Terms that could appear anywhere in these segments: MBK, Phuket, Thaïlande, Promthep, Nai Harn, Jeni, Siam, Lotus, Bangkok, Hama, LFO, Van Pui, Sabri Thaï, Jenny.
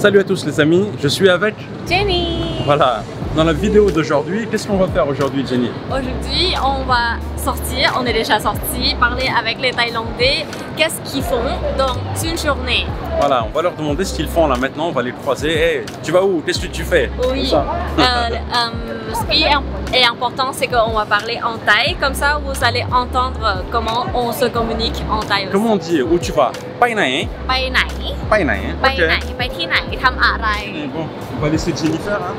Salut à tous les amis, je suis avec Jenny. Voilà, dans la vidéo d'aujourd'hui, qu'est-ce qu'on va faire aujourd'hui Jenny? Aujourd'hui on va sortir, on est déjà sorti, parler avec les Thaïlandais, qu'est-ce qu'ils font dans une journée. Voilà, on va leur demander ce qu'ils font là maintenant, on va les croiser. Hey, tu vas où? Qu'est-ce que tu fais? Oui, ce qui est important c'est qu'on va parler en thaï, comme ça vous allez entendre comment on se communique en thaï aussi. Comment on dit où tu vas? Pai nai. Pai nai. Pai nai. Pai nai. Pai qui nai. Tham arai. Bon, on va laisser Jennifer. Hein?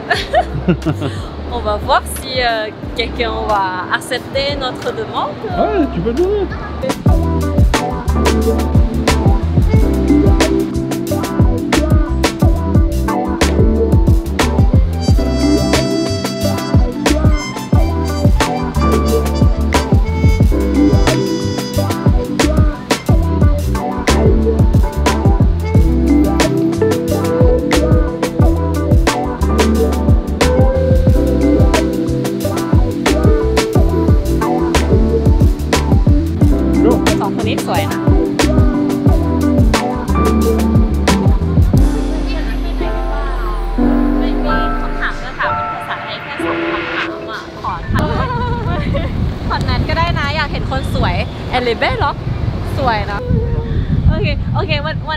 On va voir si quelqu'un va accepter notre demande. Ouais, tu peux donner. Elle est belle, hein? Soi, là. Ok, ok. Aujourd'hui, on va où?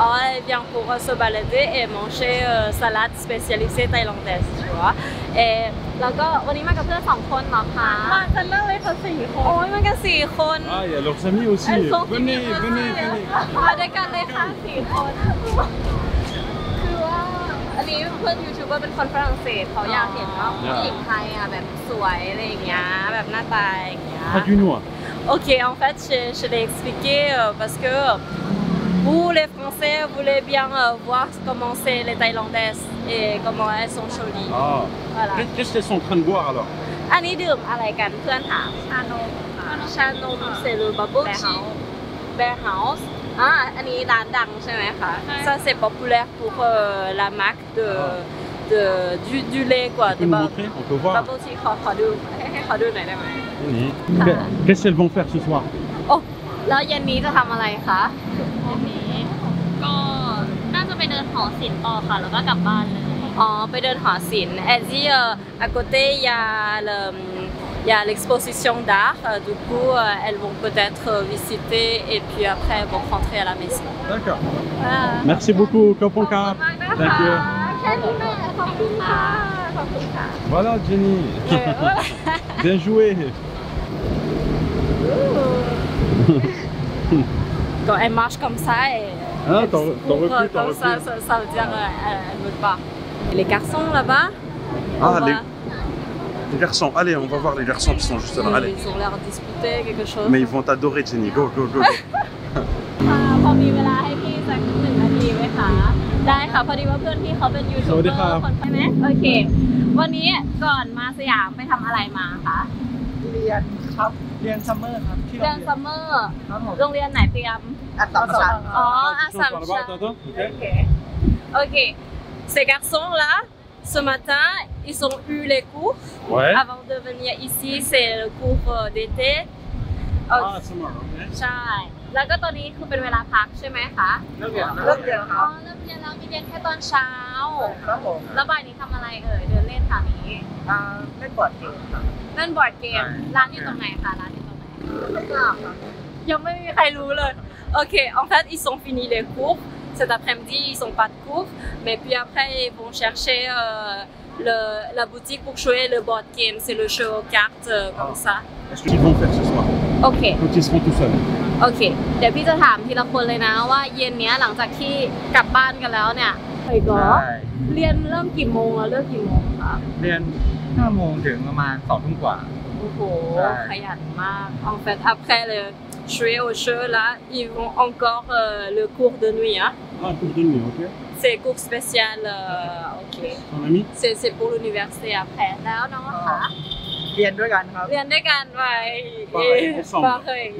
On vient pour se balader et manger salade spécialisée thaïlandaise, tu vois. Et aujourd'hui, on vient avec deux personnes. On vient avec 4 personnes. Ah, il y a leurs amis aussi. Venez, venez. On vient avec 4 personnes. Ok, en fait, je l'ai expliqué parce que vous, les Français, voulez bien voir comment c'est les Thaïlandaises et comment elles sont jolies. Oh. Voilà. Qu'est-ce qu'elles sont en train de boire alors? Chanom, c'est le babochi. Bear House. Ah, ça c'est populaire pour la marque du lait quoi. Tu peux nous montrer? On peut voir. Qu'est-ce qu'elles vont faire ce soir? Oh, là, Jenny va faire quoi? Elle dit à côté il y a l'exposition d'art, du coup elles vont peut-être visiter et puis après elles vont rentrer à la maison. D'accord. Merci beaucoup, Koponka. Voilà Jenny. Bien joué. Quand elle marche comme ça, ça veut dire qu'elle ne veut pas. Et les garçons là-bas? Ah, les garçons, allez, on va voir les garçons qui sont juste là. Allez. Ils ont l'air de disputer quelque chose. Mais ils vont t'adorer, Jenny. Go, go, go. Ok. Ces garçons-là, ce matin, ils ont eu les cours. Ouais. Avant de venir ici, c'est le cours d'été. Ah, c'est marrant. C'est là que aujourd'hui, c'est le temps de manger, c'est ça? Le temps. Cet après-midi, ils n'ont pas de cours, mais puis après, ils vont chercher la boutique pour jouer le board game, c'est le jeu aux cartes comme ça. Qu'est-ce qu'ils vont faire ce soir? Ok. Quand ils seront tout seuls. Ok. Maybe je vais demander à chacun les gens, là, après qu'ils rentrent à la maison, ils vont faire quoi? Ils vont faire quoi? Ils vont faire 5h à 2h. Oh, en fait, après jouer au jeu, là, ils vont encore le cours de nuit. Hein? Ah, le cours de nuit, ok. C'est cours spécial, ok. Ton ami? C'est pour l'université après. Là, non, ah. Ils viennent de Cannes, ouais. Pareil, ensemble. Pareil.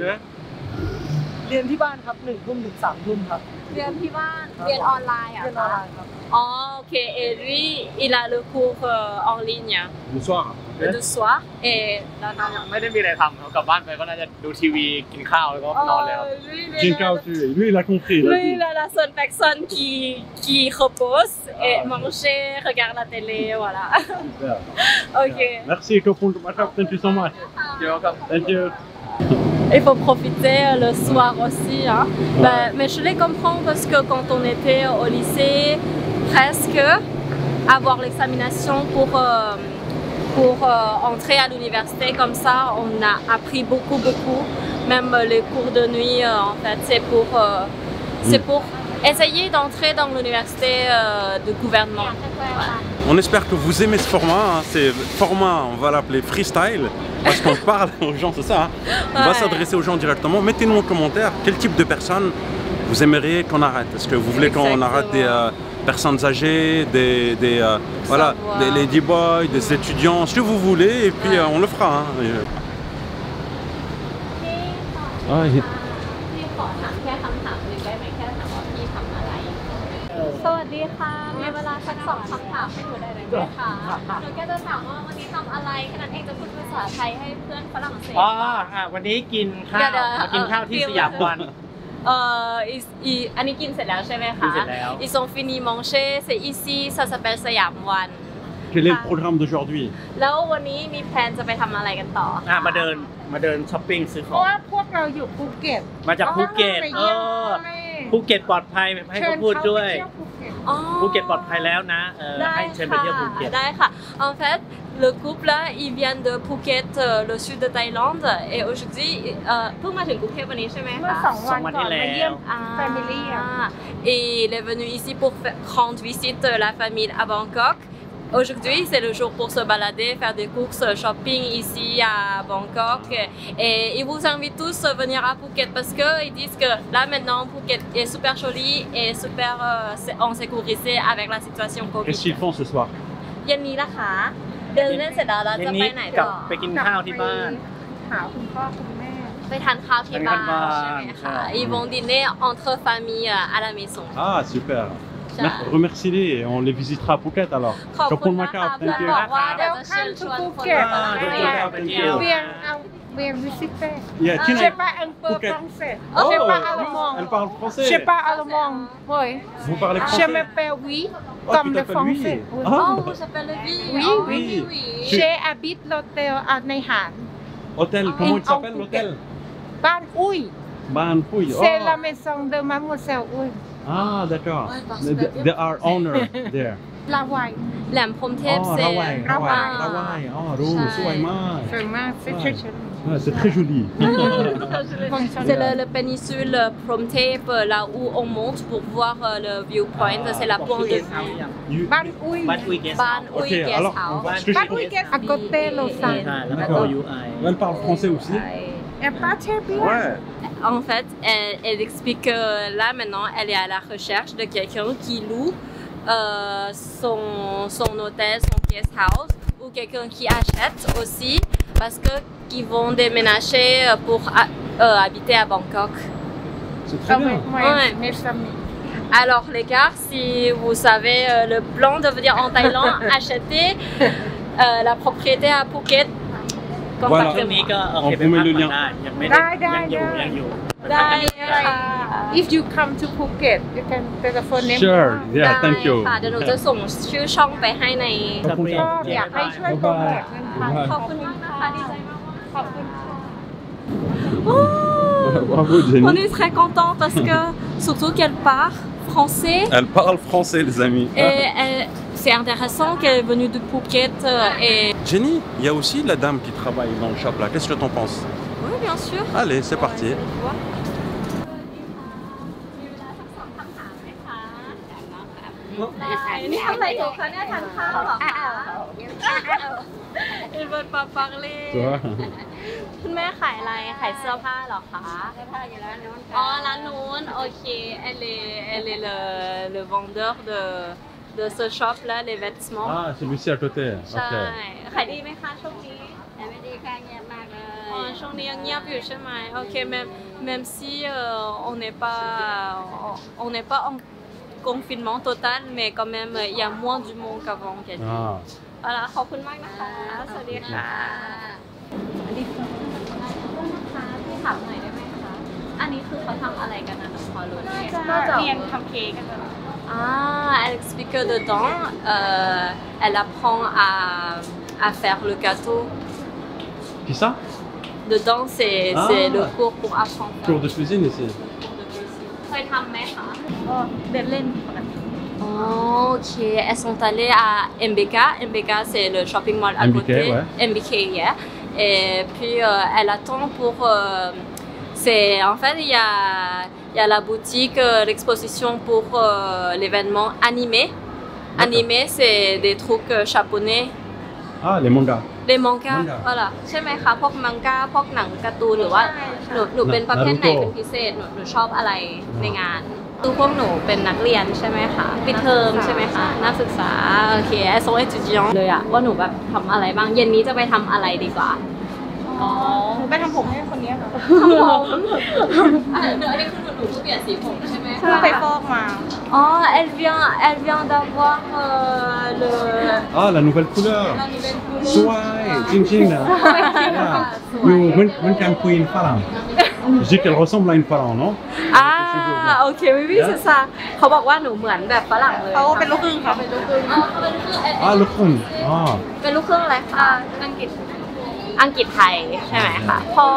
Okay. เรียนที่บ้านครับ1 ทุ่มถึง 3 ทุ่มครับเรียนที่บ้านเรียนออนไลน์อ่ะค่ะอ๋อโอเคเอรี่อีลาลูคูเอออนไลน์เนี่ยดูสว่างดูสว่างเอเราไม่ได้มีอะไรทำเขากลับบ้านไปก็น่าจะดูทีวีกินข้าวแล้วก็นอนเลยครับกินข้าวจีลุยละคุกคีลุยละละส่วนแฟกซ์ส่วนqui repose et manger regarde la télé voilà ok merci beaucoup thank you so much thank you Il faut profiter le soir aussi. Hein. Ouais. Ben, mais je les comprends parce que quand on était au lycée, presque avoir l'examination pour entrer à l'université, comme ça, on a appris beaucoup. Même les cours de nuit, en fait, c'est pour essayer d'entrer dans l'université de gouvernement. Ouais. On espère que vous aimez ce format. Hein. C'est format, on va l'appeler freestyle. Parce qu'on parle aux gens, c'est ça. Hein. On va s'adresser aux gens directement. Mettez-nous en commentaire quel type de personnes vous aimeriez qu'on arrête. Est-ce que vous voulez qu'on arrête des personnes âgées, des lady boys, des étudiants, ce que vous voulez, et puis on le fera. Hein. Ils ont fini manger, c'est ici, ça s'appelle Siam. Quel est le programme d'aujourd'hui? En fait, le couple là, il vient de Phuket, le sud de Thaïlande, et aujourd'hui, et il est venu ici pour rendre visite à la famille à Bangkok. Aujourd'hui, c'est le jour pour se balader, faire des courses, shopping ici à Bangkok. Et ils vous invitent tous à venir à Phuket parce qu'ils disent que là maintenant, Phuket est super joli et super en sécurité avec la situation Covid. Qu'est-ce qu'ils font ce soir? Jenny, là, je vais aller à la maison. Ils vont dîner entre familles à la maison. Ah, super. Remercie-les et on les visitera à Phuket alors. Je parle français. Vous parlez français? Je m'appelle Oui, comme le français. Oh, vous appelez Oui? Oui. J'habite l'hôtel à Nai Harn. Hôtel, comment il s'appelle l'hôtel? Van Pui. C'est la maison de Mademoiselle Oui. Ah, d'accord. There are owners there. Hawaii. Promthep, c'est Hawaii. C'est très joli. C'est la péninsule Promthep, là où on monte pour voir le viewpoint. C'est la pointe de vue. Van Pui Guest House. Van Pui Guest House. À côté de Lausanne. Elle parle français aussi. Elle parle très bien. En fait, elle explique que là maintenant, elle est à la recherche de quelqu'un qui loue son hôtel, son guest house, ou quelqu'un qui achète aussi, parce qu'ils vont déménager pour habiter à Bangkok. C'est très bien. Ouais. Merci. Alors les gars, si vous savez le plan de venir en Thaïlande, achetez la propriété à Phuket. Voilà. On vous met le lien. If you come to Phuket, you can telephone them. Sure. Yeah. Thank you. เดี๋ยวหนูจะส่งชื่อช่องไปให้ในขอบคุณอยากให้ช่วยโปรโมทนะคะขอบคุณมากนะคะดีใจมากๆขอบคุณค่ะ On est très content parce que surtout qu'elle parle français. Elle parle français, les amis. C'est intéressant qu'elle est venue de Phuket et... Jenny, il y a aussi la dame qui travaille dans le shop là, qu'est-ce que t'en penses? Oui, bien sûr. Allez, c'est parti. Elle veut pas parler. Toi? Votre mère elle est le vendeur de... de ce shop là, les vêtements. Ah, celui-ci à côté. Okay. ช่วงนี้ยังเงียบอยู่ใช่ไหมโอเคmême si on n'est pas en confinement total mais quand même il y a moins du monde qu'avant เอาล่ะขอบคุณมากนะคะสวัสดีค่ะสวัสดีค่ะพี่ถามหน่อยได้ไหมคะอันนี้คือเขาทำอะไรกันนะพอรู้ไหมเรียนทำเค้กกันเหรอElle explique que dedans, elle apprend à faire le gâteau. Puis ça? Dedans, c'est le cours pour apprendre. Cours de cuisine ici. Oh, ok. Elles sont allées à MBK. MBK, c'est le shopping mall à côté. Ouais. MBK, yeah. Et puis, elle attend pour. En fait, il y a la boutique, l'exposition pour l'événement animé. Animé, c'est des trucs japonais. Ah, les mangas. Les mangas, voilà. ใช่ไหมคะพวกมังงะพวกหนังการ์ตูนหรือว่าหนูเป็นประเภทไหนเป็นพิเศษหนูชอบอะไรในงานคือพวกหนูเป็นนักเรียนใช่ไหมคะปิดเทอมใช่ไหมคะนักศึกษาโอเคไอโซเอจูจิองเลยอะว่าหนูแบบทำอะไรบ้างเย็นนี้จะไปทำอะไรดีกว่าหนูไปทำผมให้คนนี้ค่ะทำผมอันนี้คือหนูเปลี่ยนสีผมใช่ไหมคะไปฟอกมาอ๋อ elle vient d'avoir le ah la nouvelle couleur สวยจริงๆนะอยู่มันการคุยฝรั่งJe dis qu'elle ressemble à une pharaon, non? Ah, ok, oui, oui, c'est ça. Ils disent que je suis pharaon. Ils sont des pharaons. Ah, des pharaons. Ah. Des pharaons quoi?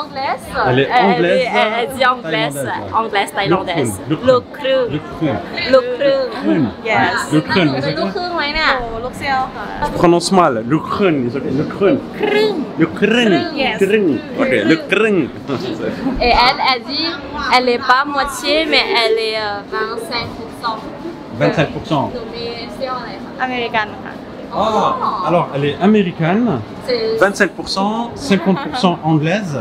Anglais. Anglais, Thaï, c'est vrai. Anglaise. Elle est anglaise. Elle dit anglaise. Anglaise, thaïlandaise. Le cru. Le cru. Le cru. Yes. Le cru. Le cru, oui. Le cru. Je prononce mal. Le cru. Le cru. Le cru. Ok, le cru. Et elle a dit, elle n'est pas moitié, mais elle est 25%. 25%. Américaine. Ah, alors elle est américaine, 25%, 50% anglaise.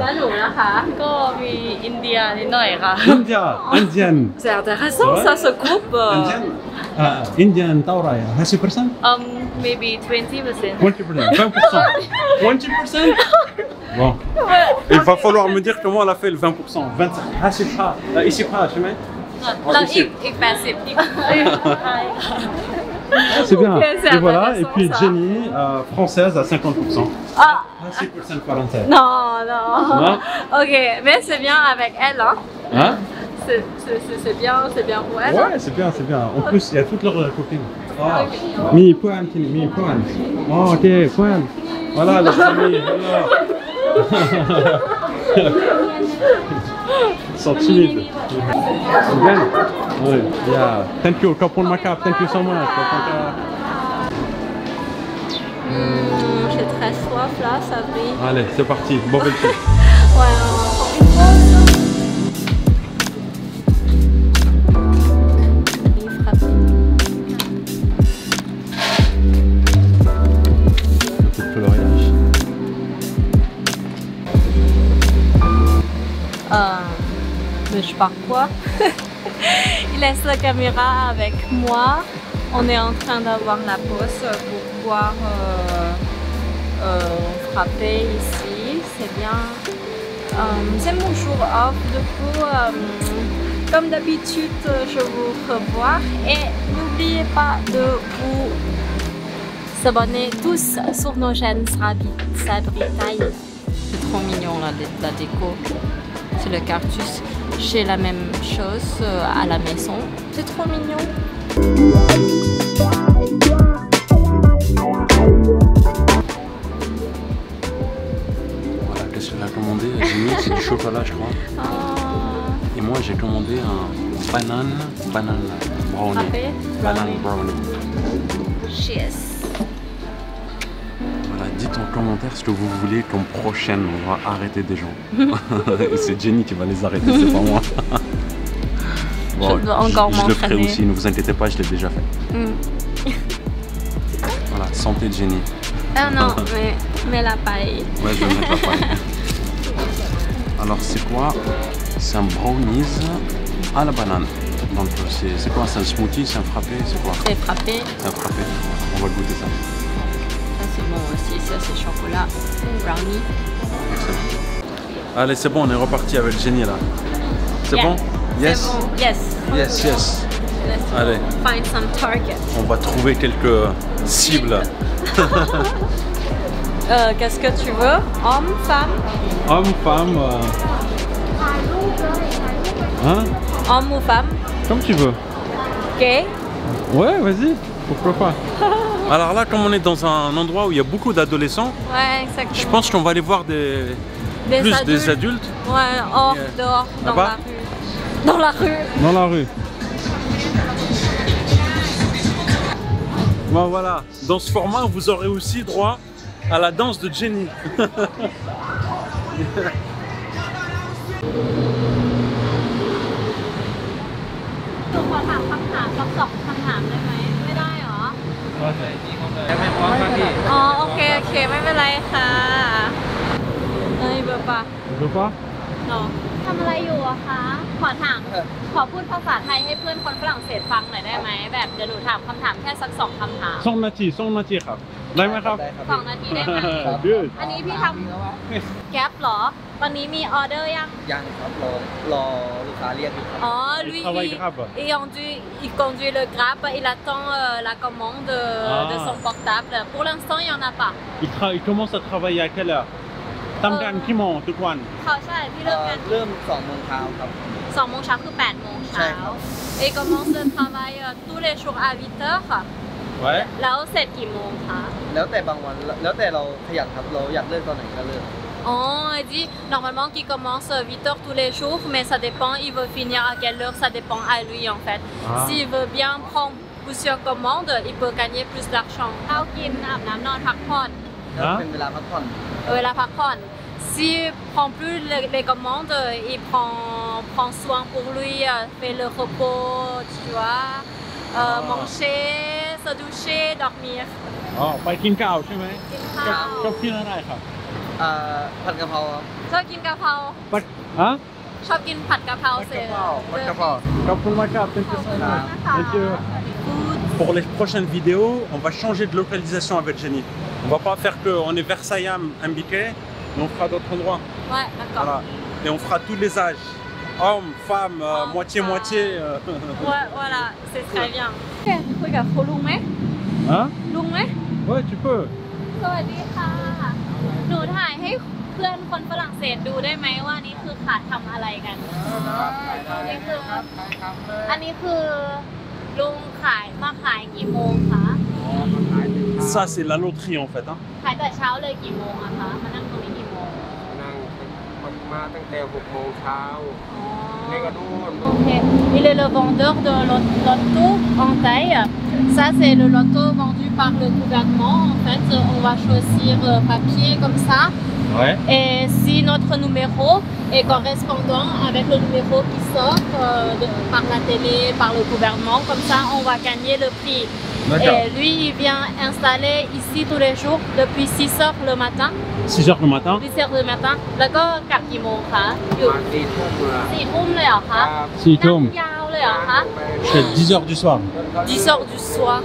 Indienne. C'est intéressant ça, ce groupe. Indienne, Tauraya. How many percent? Maybe 20%. 20%. 20%. Bon. Il va falloir me dire comment elle a fait le 20%. 25. Ah, c'est pas. Ici pas, je mets. Non, c'est bien. Et voilà. Et puis Jenny, française à 50%. Ah. 50% française. Non, non. Ok, mais c'est bien avec elle, hein. Hein? C'est bien pour elle. Ouais, c'est bien, c'est bien. En plus, il y a toutes leurs copines. Mi point, mi point. Oh, ok, point. Voilà les amis. Ils sont timides. Oui. Yeah. Thank you. Kapun Makap. Thank you so much. J'ai très soif là, ça brille. Allez, c'est parti. Bon appétit. Mais je pars quoi? Il laisse la caméra avec moi. On est en train d'avoir la pause pour pouvoir frapper ici. C'est bien. C'est mon jour off. Du coup, comme d'habitude, je vous revois. Et n'oubliez pas de vous abonner tous sur nos chaînes Sabritaï. C'est trop mignon la déco. C'est le cactus. J'ai la même chose à la maison. C'est trop mignon. Voilà, qu'est-ce qu'elle a commandé? C'est du chocolat, je crois. Ah. Et moi, j'ai commandé un banane brownie. Cheers. Voilà, dites en commentaire ce que vous voulez comme prochaine, on va arrêter des gens. C'est Jenny qui va les arrêter, c'est pas moi. Bon, je le ferai aussi, ne vous inquiétez pas, je l'ai déjà fait. Voilà, santé de Jenny. Ah non, mais la paille. Ouais, je vais mettre la paille. Alors c'est quoi? C'est un brownies à la banane. Donc c'est quoi? C'est un smoothie, c'est un frappé, c'est quoi? C'est frappé. C'est un frappé, on va goûter ça. C'est bon aussi, ça c'est chocolat, brownie. Allez, c'est bon, on est reparti avec Jenny là. C'est bon? Yes? Bon. Yes. Yes, yes. Allez. Find some target. On va trouver quelques cibles. Qu'est-ce que tu veux? Homme, femme? Homme, femme. Hein? Homme ou femme? Comme tu veux. Gay? Ouais, vas-y, pourquoi pas. Alors là, comme on est dans un endroit où il y a beaucoup d'adolescents, ouais, je pense qu'on va aller voir des adultes. Ouais, hors, dehors, dans la rue. Dans la rue. Dans la rue. Bon voilà, dans ce format, vous aurez aussi droit à la danse de Jenny. Il conduit le Grab, il attend la commande de son portable. Pour l'instant, il n'y en a pas. Il commence à travailler à quelle heure? Il commence le travail tous les jours à 8h. Ouais. Oh, il dit normalement qu'il commence 8h tous les jours, mais ça dépend, il veut finir à quelle heure, ça dépend à lui en fait. S'il veut bien prendre plusieurs commandes, il peut gagner plus d'argent. S'il prend plus les commandes, il prend soin pour lui, fait le repos, tu vois, manger, se doucher, dormir. Oh, pas de kinkao, tu sais. Pour les prochaines vidéos, on va changer de localisation avec Jenny. On va pas faire que on est vers Siam, MBK, mais on fera d'autres endroits. Ouais, d'accord. Voilà. Et on fera tous les âges, hommes, femmes, moitié-moitié. Ouais, voilà, c'est très bien. Regarde, faut l'ouvrir. Hein? L'ouvrir? Ouais, tu peux. Ça c'est la loterie en fait. Hein? Okay. Il est le vendeur de loto en Thaï. Ça c'est le loto vendu par le gouvernement. En fait, on va choisir papier comme ça. Ouais. Et si notre numéro est correspondant avec le numéro qui sort par la télé, par le gouvernement, comme ça on va gagner le prix. Et lui, il vient installer ici tous les jours depuis 6h le matin. 6h le matin? 6h le matin. Là, il c'est 10h du soir. 10h du soir.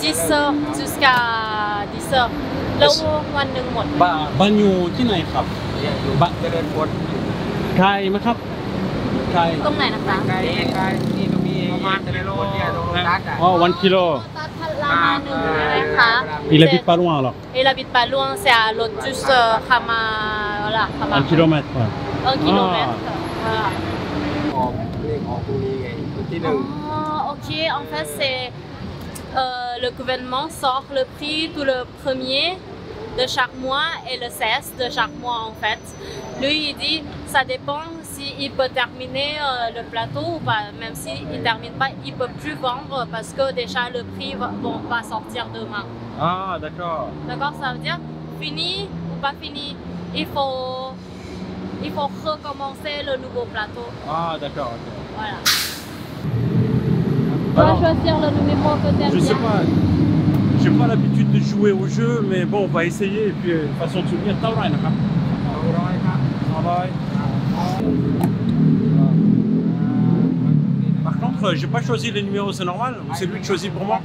6h jusqu'à 10h. Là où on va Oh, 1 km. Il habite pas loin alors? Il habite pas loin, c'est à Lotus, Hama, voilà. 1 km. 1 km. Voilà. Ok, en fait c'est le gouvernement sort le prix tout le 1er de chaque mois et le 16 de chaque mois en fait. Lui il dit ça dépend s'il peut terminer le plateau ou pas, même s'il ne termine pas, il ne peut plus vendre parce que déjà le prix va sortir demain. Ah d'accord. D'accord, ça veut dire fini ou pas fini, il faut recommencer le nouveau plateau. Ah d'accord. Okay. Voilà. Alors, on va choisir le numéro que tu aimes bien. Je sais pas. J'ai pas l'habitude de jouer au jeu, mais bon, on va essayer et puis de toute façon de souvenir, t'as rien. Par contre, j'ai pas choisi les numéros, c'est normal? Ou c'est lui qui choisit pour moi?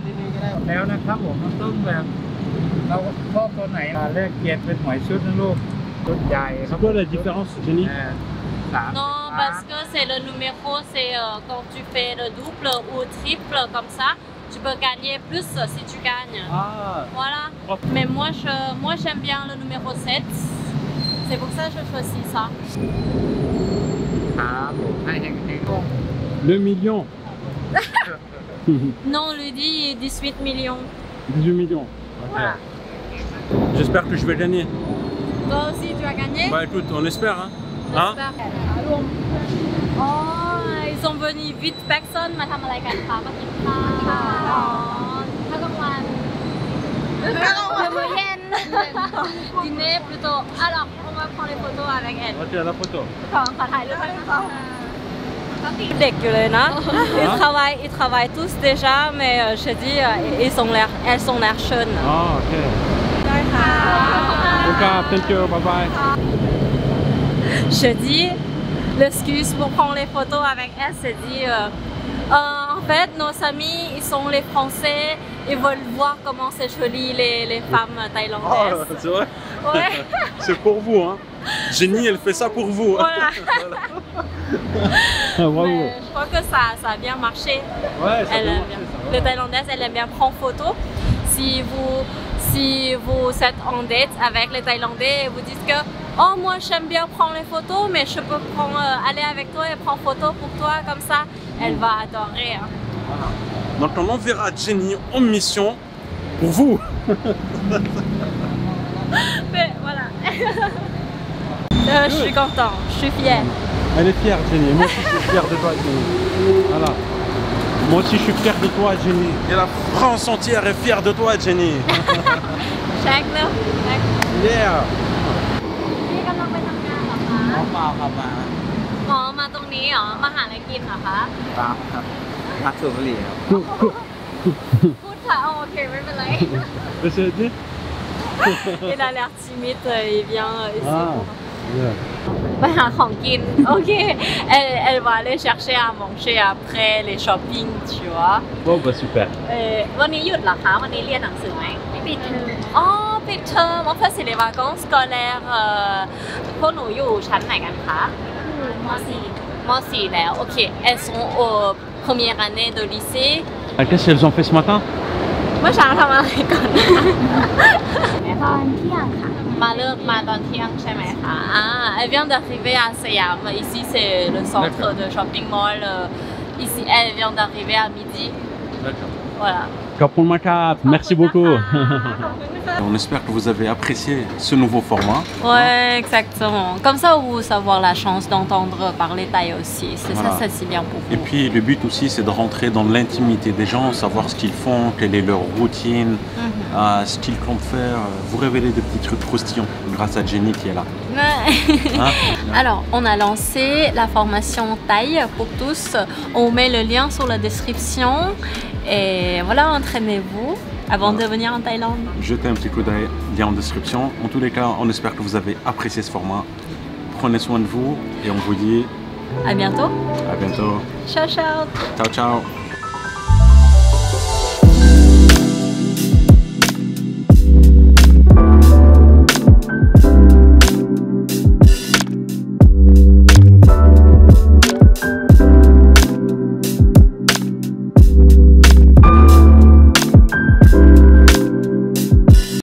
C'est quoi la différence, Jenny? Non, parce que c'est le numéro, c'est quand tu fais le double ou triple comme ça, tu peux gagner plus si tu gagnes. Ah. Voilà. Oh. Mais moi, j'aime bien le numéro 7. C'est pour ça que je choisis ça. Le million. Non, lui dit 18 millions. 18 millions. Okay. Voilà. J'espère que je vais gagner. Toi aussi, tu as gagné? Bah écoute, on espère, hein. Hein? Oh, ils sont venus 8 personnes. Dîner plutôt. Alors, on va prendre les photos avec elle. Ok, la photo. Ils travaillent tous déjà, mais je dis, elles sont l'air jeunes. Ah, ok. Ok, thank you, bye bye. Je dis, l'excuse pour prendre les photos avec elle, c'est dire en fait, nos amis, ils sont les Français, ils veulent voir comment c'est joli les femmes thaïlandaises. Oh, c'est vrai? Ouais. C'est pour vous, hein? Jenny, elle fait ça pour vous. Voilà. Voilà. Mais je crois que ça a bien marché. Ouais, ça a bien marché, ça, ouais. Les Thaïlandaises, elles aiment bien prendre photo. Si vous êtes en date avec les Thaïlandais et vous dites que oh, moi j'aime bien prendre les photos, mais je peux aller avec toi et prendre photo pour toi, comme ça, elle va adorer. Hein. Voilà. Donc on enverra Jenny en mission pour vous. Mais voilà. Je suis content, je suis fière. Elle est fière, Jenny. Moi aussi je suis fière de toi, Jenny. Voilà. Moi aussi je suis fière de toi, Jenny. Et la France entière est fière de toi, Jenny. Chaque là. Yeah. Il a l'air timide, il vient ici. Ok, elle va aller chercher à manger après les shopping, tu vois. Bon, bah super. Oh, Peter, en fait, c'est les vacances scolaires. Pour nous, Moi aussi, là. Ok, elles sont aux premières années de lycée. Qu'est-ce qu'elles ont fait ce matin? Moi, j'ai un travail à l'école. Elle vient d'arriver à Siam. Ici, c'est le centre de shopping mall. Ici, elle vient d'arriver à midi. D'accord. Voilà. Merci beaucoup. On espère que vous avez apprécié ce nouveau format. Ouais, exactement. Comme ça, vous avoir la chance d'entendre parler thaï aussi. C'est voilà. Ça, c'est bien pour vous. Et puis, le but aussi, c'est de rentrer dans l'intimité des gens, savoir ce qu'ils font, quelle est leur routine, ce qu'ils comptent faire. Vous révélez des petits trucs croustillants grâce à Jenny qui est là. Ouais. Hein? Alors, on a lancé la formation thaï pour tous. On met le lien sur la description. Et voilà, entraînez-vous avant de venir en Thaïlande. Jetez un petit coup d'œil, lien en description. En tous les cas, on espère que vous avez apprécié ce format. Prenez soin de vous et on vous dit à bientôt. À bientôt. Ciao, ciao. Ciao, ciao.